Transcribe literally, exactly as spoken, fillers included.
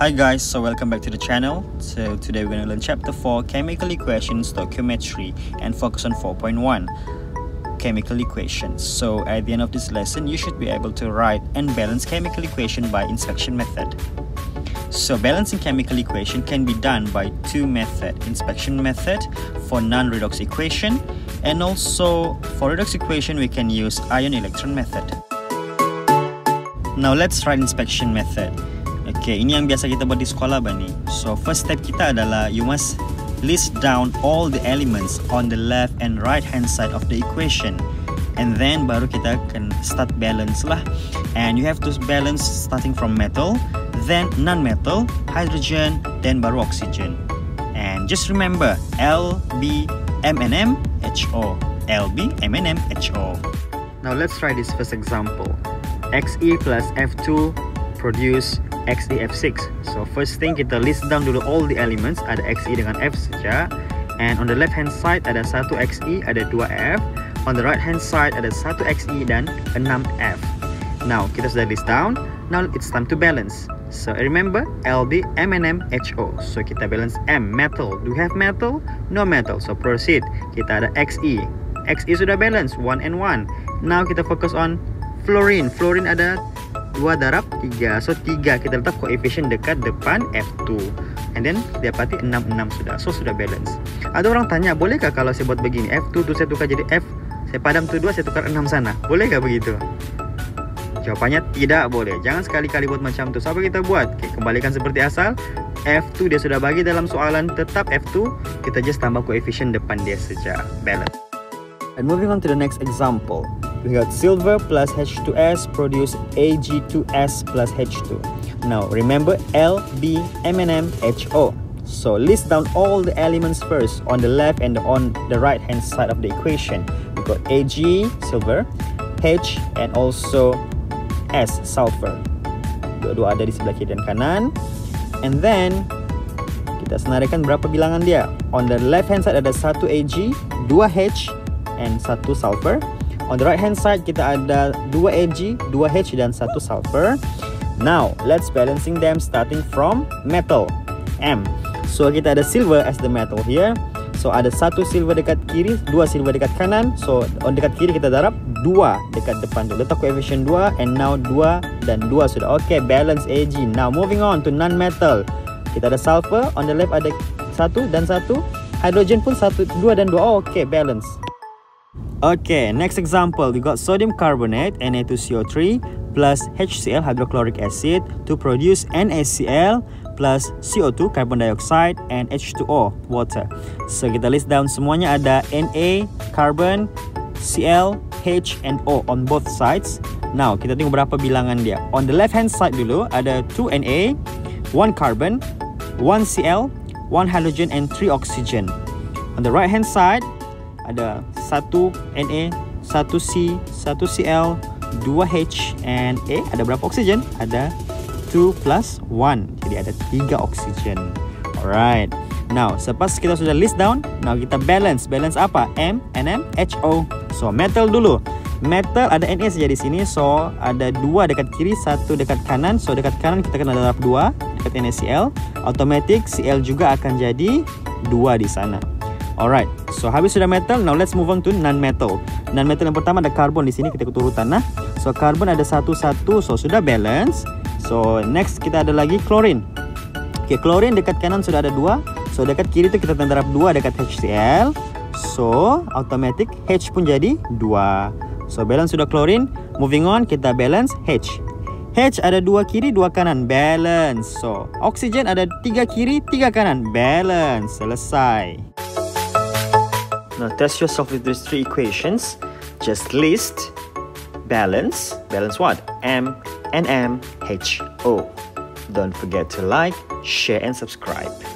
Hi guys, so welcome back to the channel. So today we're going to learn chapter four, chemical equations, stoichiometry, and focus on four point one, chemical equations. So at the end of this lesson, you should be able to write and balance chemical equation by inspection method. So balancing chemical equation can be done by two methods, inspection method for non-redox equation, and also for redox equation we can use ion electron method. Now let's try inspection method. Okay, ini yang biasa kita buat di sekolah bani. So first step kita adalah you must list down all the elements on the left and right hand side of the equation. And then baru kita akan start balance lah. And you have to balance starting from metal, then non-metal, hydrogen, then baru oxygen. And just remember L B M N M H O, L B M N M H O. Now let's try this first example. Xe plus F two produce X E F six. So first thing, kita list down dulu all the elements. Ada Xe dengan F saja. And on the left hand side ada satu Xe, ada dua F. On the right hand side ada satu Xe dan enam F. Now kita sudah list down. Now it's time to balance. So remember L B M N M H O. So kita balance M, metal. Do we have metal? No metal. So proceed. Kita ada Xe. Xe sudah balance one and one. Now kita fokus on fluorine. Fluorine ada dua darab tiga. So tiga kita letak koefisien dekat depan F two. And then dapati enam enam sudah. So sudah balance. Ada orang tanya, bolehkah kalau saya buat begini? F two tu saya tukar jadi F. Saya padam tu dua, saya tukar enam sana. Bolehkah begitu? Jawabannya tidak boleh. Jangan sekali-kali buat macam itu. So, apa kita buat? Okay, kembalikan seperti asal. F two dia sudah bagi dalam soalan, tetap F two. Kita just tambah koefisien depan dia saja. Balance. And moving on to the next example. We got silver plus H two S produce A G two S plus H two. Now, remember L B M N M H O. So, list down all the elements first on the left and on the right hand side of the equation. We got A G, silver, H, and also S, sulfur. Dua-dua ada di sebelah kiri dan kanan. And then kita senaraikan berapa bilangan dia. On the left hand side ada satu A G, dua H, and satu sulfur. On the right hand side kita ada dua A G, dua H, dan satu sulfur. Now let's balancing them starting from metal, M. So kita ada silver as the metal here. So ada satu silver dekat kiri, dua silver dekat kanan. So on dekat kiri kita darab dua dekat depan tu. Letak koefisien dua, and now dua dan dua sudah. Okay, balance A G. Now moving on to non-metal. Kita ada sulfur, on the left ada satu dan satu. Hydrogen pun satu, dua dan dua. Oh, okay, balance. Okay, next example. We got sodium carbonate, N A two C O three, plus H C l, hydrochloric acid, to produce NaCl plus C O two, carbon dioxide, and H two O, water. So kita list down semuanya, ada Na, carbon, Cl, H, and O on both sides. Now kita tengok berapa bilangan dia. On the left hand side dulu ada two Na, one carbon, one Cl, one hydrogen, and three oxygen. On the right hand side ada satu Na, satu C, satu Cl, dua H, and A. Ada berapa oksigen? Ada two plus one. Jadi ada tiga oksigen. Alright. Now, selepas kita sudah list down, now kita balance. Balance apa? M, N M, H O. So, metal dulu. Metal ada Na saja di sini. So, ada dua dekat kiri, satu dekat kanan. So, dekat kanan kita kena darab dua dekat NaCl. Automatic Cl juga akan jadi dua di sana. Alright. So, habis sudah metal, now let's move on to non-metal. Non-metal yang pertama ada karbon di sini, kita ikut urutan lah. So, karbon ada satu satu. So, sudah balance. So next kita ada lagi klorin. Okay, klorin dekat kanan sudah ada dua. So dekat kiri itu kita tandarap dua dekat HCl. So automatic H pun jadi dua. So balance sudah klorin. Moving on kita balance H. H ada dua kiri, dua kanan, balance. So oksigen ada tiga kiri, tiga kanan, balance. Selesai. Now test yourself with these three equations. Just list, balance, balance what? M, N M H O. Don't forget to like, share, and subscribe.